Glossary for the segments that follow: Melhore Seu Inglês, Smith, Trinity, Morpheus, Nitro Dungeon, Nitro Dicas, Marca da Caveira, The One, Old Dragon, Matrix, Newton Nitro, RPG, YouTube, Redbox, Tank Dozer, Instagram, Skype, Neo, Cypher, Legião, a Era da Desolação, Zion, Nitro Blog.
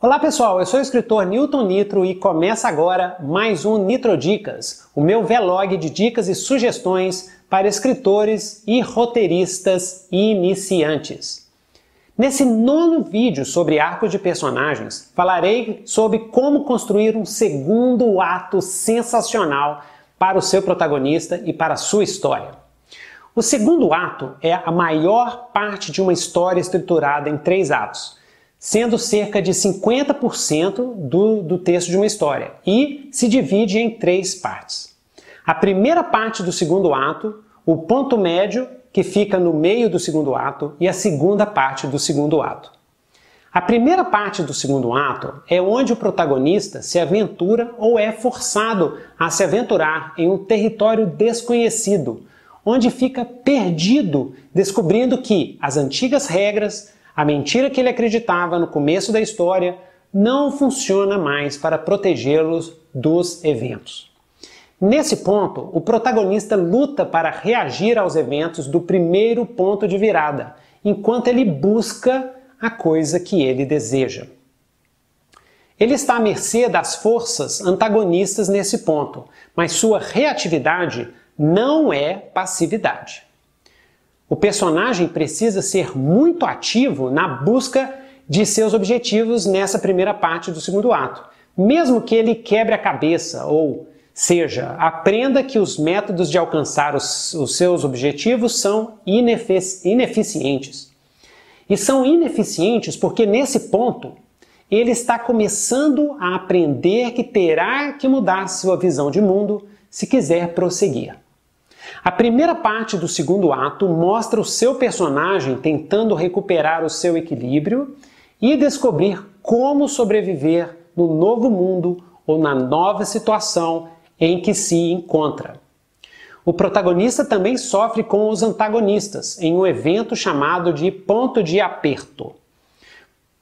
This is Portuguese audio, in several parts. Olá pessoal, eu sou o escritor Newton Nitro e começa agora mais um Nitro Dicas, o meu vlog de dicas e sugestões para escritores e roteiristas iniciantes. Nesse nono vídeo sobre arcos de personagens, falarei sobre como construir um segundo ato sensacional para o seu protagonista e para a sua história. O segundo ato é a maior parte de uma história estruturada em três atos, sendo cerca de 50% do texto de uma história, e se divide em três partes. A primeira parte do segundo ato, o ponto médio, que fica no meio do segundo ato, e a segunda parte do segundo ato. A primeira parte do segundo ato é onde o protagonista se aventura ou é forçado a se aventurar em um território desconhecido, onde fica perdido, descobrindo que as antigas regras, a mentira que ele acreditava no começo da história não funciona mais para protegê-los dos eventos. Nesse ponto, o protagonista luta para reagir aos eventos do primeiro ponto de virada, enquanto ele busca a coisa que ele deseja. Ele está à mercê das forças antagonistas nesse ponto, mas sua reatividade não é passividade. O personagem precisa ser muito ativo na busca de seus objetivos nessa primeira parte do segundo ato, mesmo que ele quebre a cabeça, ou seja, aprenda que os métodos de alcançar os seus objetivos são ineficientes. E são ineficientes porque nesse ponto ele está começando a aprender que terá que mudar sua visão de mundo se quiser prosseguir. A primeira parte do segundo ato mostra o seu personagem tentando recuperar o seu equilíbrio e descobrir como sobreviver no novo mundo ou na nova situação em que se encontra. O protagonista também sofre com os antagonistas em um evento chamado de ponto de aperto,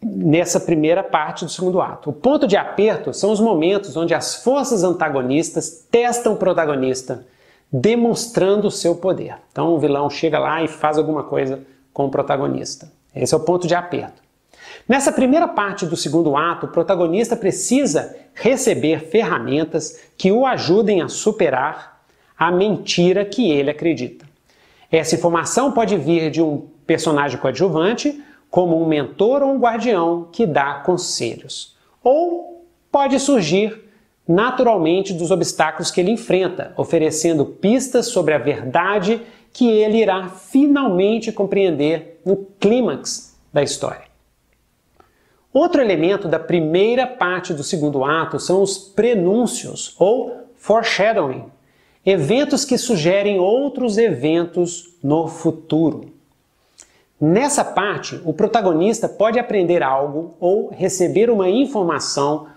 nessa primeira parte do segundo ato. O ponto de aperto são os momentos onde as forças antagonistas testam o protagonista, demonstrando o seu poder. Então o vilão chega lá e faz alguma coisa com o protagonista. Esse é o ponto de aperto. Nessa primeira parte do segundo ato, o protagonista precisa receber ferramentas que o ajudem a superar a mentira que ele acredita. Essa informação pode vir de um personagem coadjuvante, como um mentor ou um guardião que dá conselhos. Ou pode surgir naturalmente dos obstáculos que ele enfrenta, oferecendo pistas sobre a verdade que ele irá finalmente compreender no clímax da história. Outro elemento da primeira parte do segundo ato são os prenúncios, ou foreshadowing, eventos que sugerem outros eventos no futuro. Nessa parte, o protagonista pode aprender algo ou receber uma informação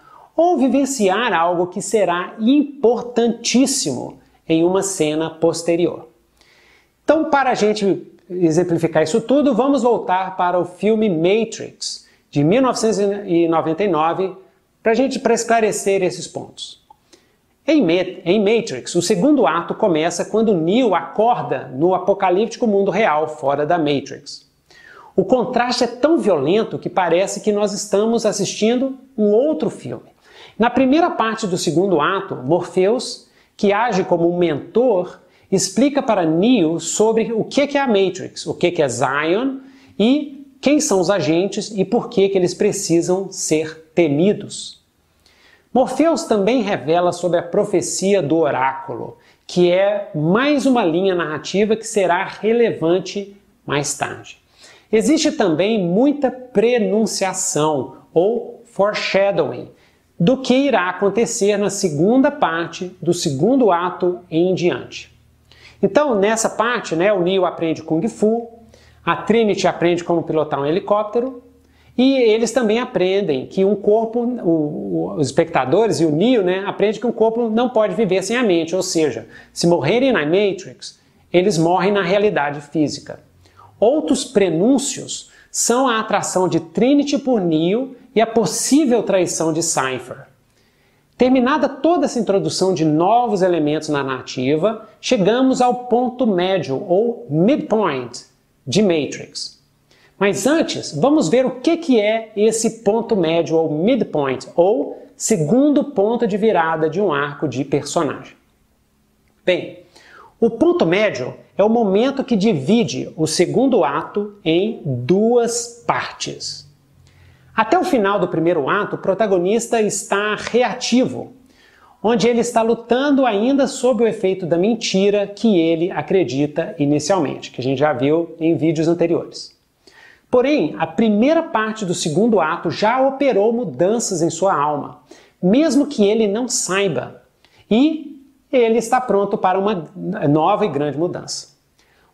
ou vivenciar algo que será importantíssimo em uma cena posterior. Então, para a gente exemplificar isso tudo, vamos voltar para o filme Matrix, de 1999, para esclarecer esses pontos. Em Matrix, o segundo ato começa quando Neo acorda no apocalíptico mundo real fora da Matrix. O contraste é tão violento que parece que nós estamos assistindo um outro filme. Na primeira parte do segundo ato, Morpheus, que age como um mentor, explica para Neo sobre o que é a Matrix, o que é Zion e quem são os agentes e por que eles precisam ser temidos. Morpheus também revela sobre a profecia do oráculo, que é mais uma linha narrativa que será relevante mais tarde. Existe também muita prenunciação, ou foreshadowing, do que irá acontecer na segunda parte do segundo ato em diante. Então, nessa parte, o Neo aprende Kung Fu, a Trinity aprende como pilotar um helicóptero, e eles também aprendem que um corpo, os espectadores e o Neo, aprendem que um corpo não pode viver sem a mente, ou seja, se morrerem na Matrix, eles morrem na realidade física. Outros prenúncios são a atração de Trinity por Neo e a possível traição de Cypher. Terminada toda essa introdução de novos elementos na narrativa, chegamos ao ponto médio, ou midpoint, de Matrix. Mas antes, vamos ver o que é esse ponto médio ou midpoint, ou segundo ponto de virada de um arco de personagem. Bem, o ponto médio é o momento que divide o segundo ato em duas partes. Até o final do primeiro ato, o protagonista está reativo, onde ele está lutando ainda sob o efeito da mentira que ele acredita inicialmente, que a gente já viu em vídeos anteriores. Porém, a primeira parte do segundo ato já operou mudanças em sua alma, mesmo que ele não saiba, e ele está pronto para uma nova e grande mudança.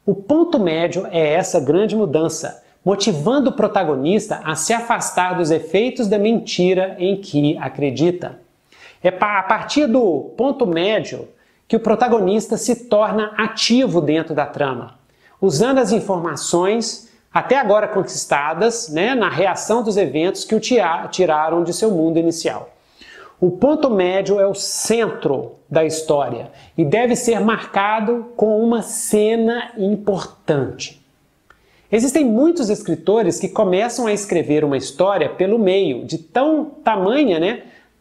O ponto médio é essa grande mudança, motivando o protagonista a se afastar dos efeitos da mentira em que acredita. É a partir do ponto médio que o protagonista se torna ativo dentro da trama, usando as informações até agora conquistadas, na reação dos eventos que o tiraram de seu mundo inicial. O ponto médio é o centro da história e deve ser marcado com uma cena importante. Existem muitos escritores que começam a escrever uma história pelo meio, de tamanha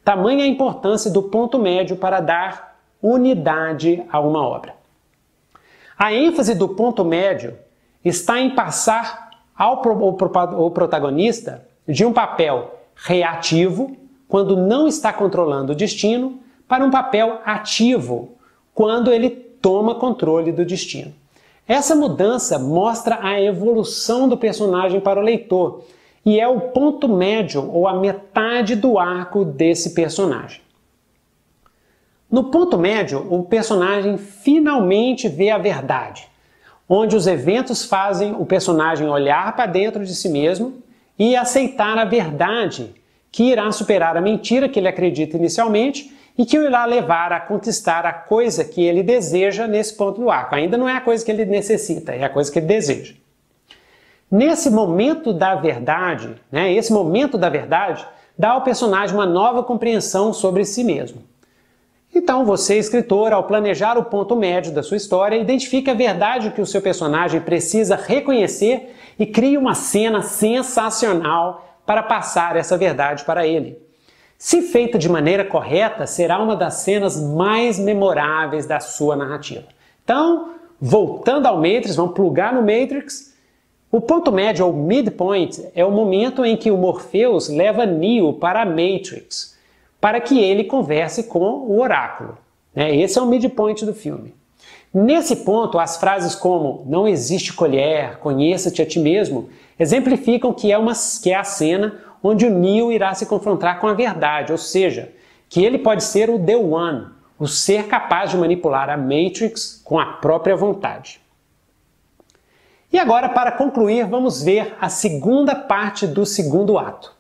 a importância do ponto médio para dar unidade a uma obra. A ênfase do ponto médio está em passar ao protagonista de um papel reativo, quando não está controlando o destino, para um papel ativo, quando ele toma controle do destino. Essa mudança mostra a evolução do personagem para o leitor e é o ponto médio ou a metade do arco desse personagem. No ponto médio, o personagem finalmente vê a verdade, onde os eventos fazem o personagem olhar para dentro de si mesmo e aceitar a verdade, que irá superar a mentira que ele acredita inicialmente e que o irá levar a conquistar a coisa que ele deseja nesse ponto do arco. Ainda não é a coisa que ele necessita, é a coisa que ele deseja. Nesse momento da verdade, esse momento da verdade dá ao personagem uma nova compreensão sobre si mesmo. Então você, escritor, ao planejar o ponto médio da sua história, identifique a verdade que o seu personagem precisa reconhecer e crie uma cena sensacional para passar essa verdade para ele. Se feita de maneira correta, será uma das cenas mais memoráveis da sua narrativa. Então, voltando ao Matrix, vamos plugar no Matrix. O ponto médio, ou midpoint, é o momento em que o Morpheus leva Neo para a Matrix, para que ele converse com o oráculo. Esse é o midpoint do filme. Nesse ponto, as frases como "não existe colher", "conheça-te a ti mesmo", exemplificam que é a cena onde o Neo irá se confrontar com a verdade, ou seja, que ele pode ser o The One, o ser capaz de manipular a Matrix com a própria vontade. E agora, para concluir, vamos ver a segunda parte do segundo ato.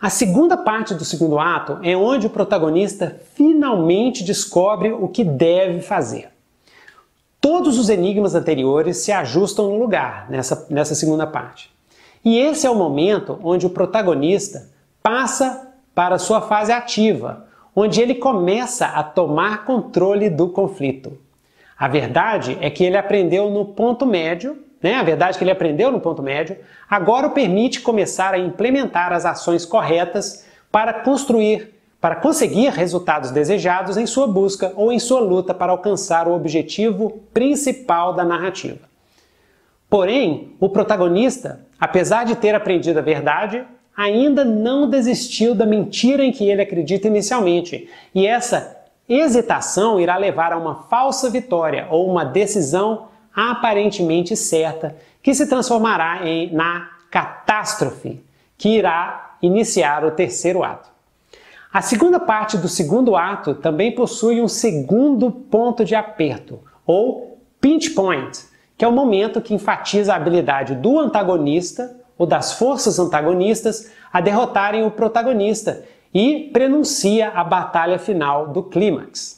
A segunda parte do segundo ato é onde o protagonista finalmente descobre o que deve fazer. Todos os enigmas anteriores se ajustam no lugar nessa segunda parte. E esse é o momento onde o protagonista passa para sua fase ativa, onde ele começa a tomar controle do conflito. A verdade é que ele aprendeu no ponto médio, agora o permite começar a implementar as ações corretas para conseguir resultados desejados em sua busca ou em sua luta para alcançar o objetivo principal da narrativa. Porém, o protagonista, apesar de ter aprendido a verdade, ainda não desistiu da mentira em que ele acredita inicialmente, e essa hesitação irá levar a uma falsa vitória ou uma decisão aparentemente certa, que se transformará na catástrofe, que irá iniciar o terceiro ato. A segunda parte do segundo ato também possui um segundo ponto de aperto, ou pinch point, que é o momento que enfatiza a habilidade do antagonista ou das forças antagonistas a derrotarem o protagonista e prenuncia a batalha final do clímax.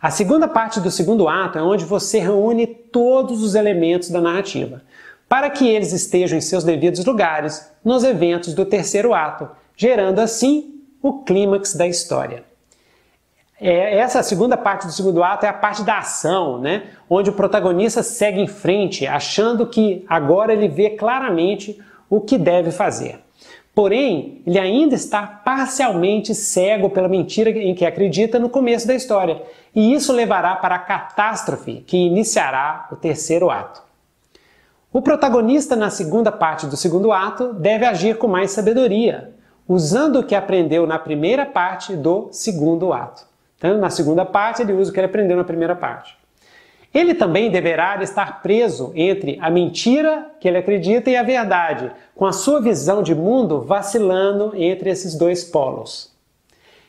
A segunda parte do segundo ato é onde você reúne todos os elementos da narrativa, para que eles estejam em seus devidos lugares nos eventos do terceiro ato, gerando assim o clímax da história. Essa segunda parte do segundo ato é a parte da ação, né? Onde o protagonista segue em frente, achando que agora ele vê claramente o que deve fazer. Porém, ele ainda está parcialmente cego pela mentira em que acredita no começo da história, e isso levará para a catástrofe que iniciará o terceiro ato. O protagonista, na segunda parte do segundo ato, deve agir com mais sabedoria, usando o que aprendeu na primeira parte do segundo ato. Então, na segunda parte, ele usa o que ele aprendeu na primeira parte. Ele também deverá estar preso entre a mentira que ele acredita e a verdade, com a sua visão de mundo vacilando entre esses dois polos.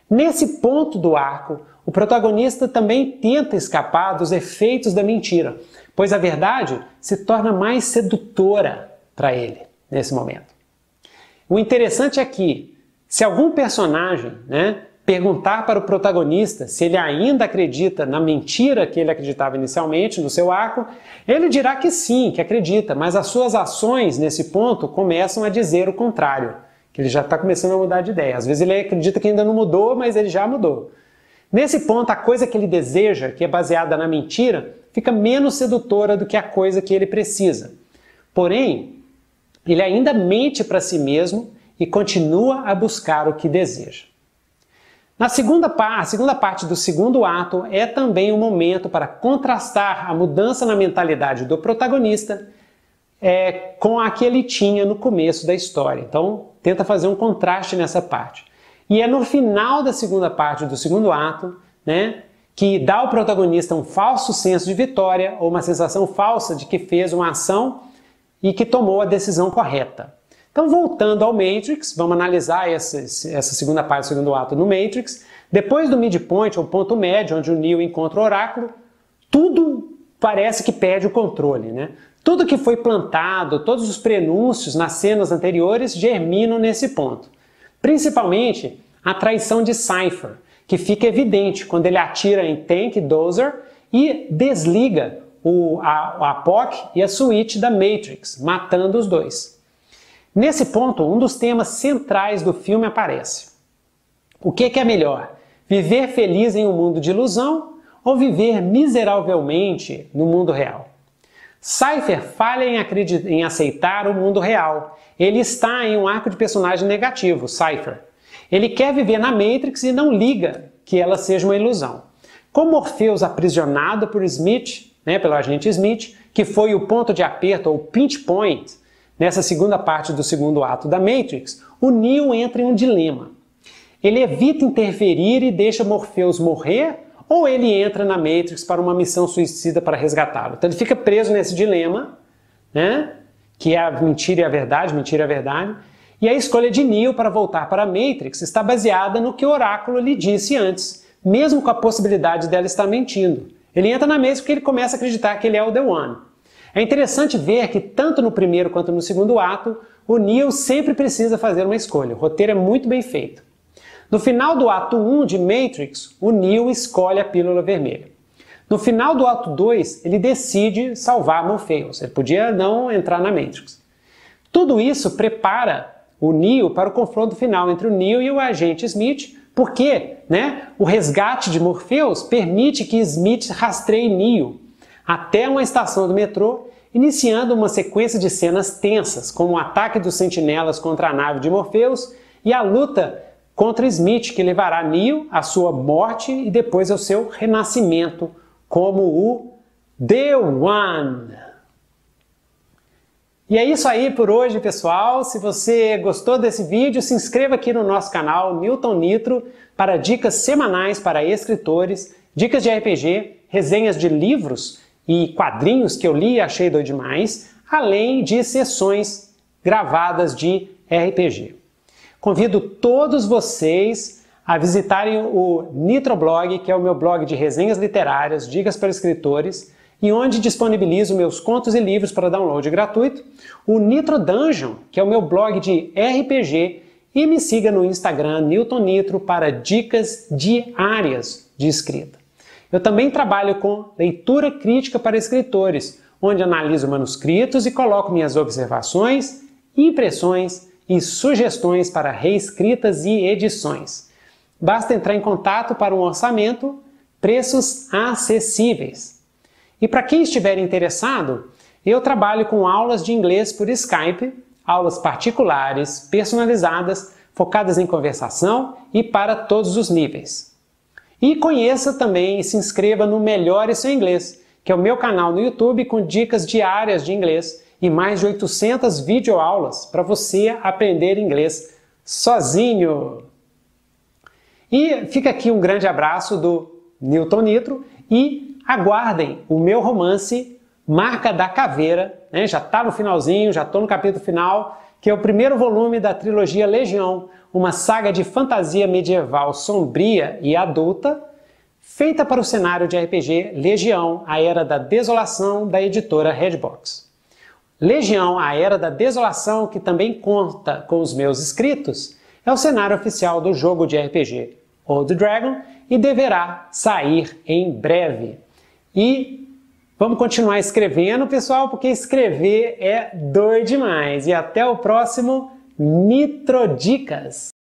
Nesse ponto do arco, o protagonista também tenta escapar dos efeitos da mentira, pois a verdade se torna mais sedutora para ele nesse momento. O interessante é que, se algum personagem, perguntar para o protagonista se ele ainda acredita na mentira que ele acreditava inicialmente no seu arco, ele dirá que sim, que acredita, mas as suas ações nesse ponto começam a dizer o contrário, que ele já está começando a mudar de ideia. Às vezes ele acredita que ainda não mudou, mas ele já mudou. Nesse ponto, a coisa que ele deseja, que é baseada na mentira, fica menos sedutora do que a coisa que ele precisa. Porém, ele ainda mente para si mesmo e continua a buscar o que deseja. A segunda parte do segundo ato é também um momento para contrastar a mudança na mentalidade do protagonista com a que ele tinha no começo da história. Então, tenta fazer um contraste nessa parte. E é no final da segunda parte do segundo ato, que dá ao protagonista um falso senso de vitória ou uma sensação falsa de que fez uma ação e que tomou a decisão correta. Então, voltando ao Matrix, vamos analisar essa segunda parte do segundo ato no Matrix. Depois do midpoint, ou ponto médio, onde o Neo encontra o oráculo, tudo parece que perde o controle, Tudo que foi plantado, todos os prenúncios nas cenas anteriores germinam nesse ponto. Principalmente a traição de Cypher, que fica evidente quando ele atira em Tank Dozer e desliga a POC e a switch da Matrix, matando os dois. Nesse ponto, um dos temas centrais do filme aparece. O que é melhor? Viver feliz em um mundo de ilusão ou viver miseravelmente no mundo real? Cypher falha em aceitar o mundo real. Ele está em um arco de personagem negativo, Cypher. Ele quer viver na Matrix e não liga que ela seja uma ilusão. Com Morpheus aprisionado por Smith, pelo agente Smith, que foi o ponto de aperto, ou pinch point, nessa segunda parte do segundo ato da Matrix, o Neo entra em um dilema. Ele evita interferir e deixa Morpheus morrer, ou ele entra na Matrix para uma missão suicida para resgatá-lo. Então ele fica preso nesse dilema, que é a mentira e a verdade, mentira e a verdade. E a escolha de Neo para voltar para a Matrix está baseada no que o oráculo lhe disse antes, mesmo com a possibilidade dela estar mentindo. Ele entra na Matrix porque ele começa a acreditar que ele é o The One. É interessante ver que, tanto no primeiro quanto no segundo ato, o Neo sempre precisa fazer uma escolha. O roteiro é muito bem feito. No final do ato 1 de Matrix, o Neo escolhe a pílula vermelha. No final do ato 2, ele decide salvar Morpheus. Ele podia não entrar na Matrix. Tudo isso prepara o Neo para o confronto final entre o Neo e o agente Smith, porque o resgate de Morpheus permite que Smith rastreie Neo até uma estação do metrô, iniciando uma sequência de cenas tensas, como o ataque dos sentinelas contra a nave de Morpheus e a luta contra Smith, que levará Neo à sua morte e depois ao seu renascimento, como o The One. E é isso aí por hoje, pessoal. Se você gostou desse vídeo, se inscreva aqui no nosso canal Newton Nitro para dicas semanais para escritores, dicas de RPG, resenhas de livros e quadrinhos que eu li e achei doido demais, além de sessões gravadas de RPG. Convido todos vocês a visitarem o Nitro Blog, que é o meu blog de resenhas literárias, dicas para escritores, e onde disponibilizo meus contos e livros para download gratuito, o Nitro Dungeon, que é o meu blog de RPG, e me siga no Instagram Newton Nitro para dicas diárias de escrita. Eu também trabalho com leitura crítica para escritores, onde analiso manuscritos e coloco minhas observações, impressões e sugestões para reescritas e edições. Basta entrar em contato para um orçamento, preços acessíveis. E para quem estiver interessado, eu trabalho com aulas de inglês por Skype, aulas particulares, personalizadas, focadas em conversação e para todos os níveis. E conheça também e se inscreva no Melhore Seu Inglês, que é o meu canal no YouTube com dicas diárias de inglês e mais de 800 videoaulas para você aprender inglês sozinho. E fica aqui um grande abraço do Newton Nitro e aguardem o meu romance Marca da Caveira, né? Já está no finalzinho, já estou no capítulo final, que é o primeiro volume da trilogia Legião, uma saga de fantasia medieval sombria e adulta, feita para o cenário de RPG Legião, a Era da Desolação, da editora Redbox. Legião, a Era da Desolação, que também conta com os meus escritos, é o cenário oficial do jogo de RPG Old Dragon e deverá sair em breve. E vamos continuar escrevendo, pessoal, porque escrever é doido demais. E até o próximo Nitro Dicas!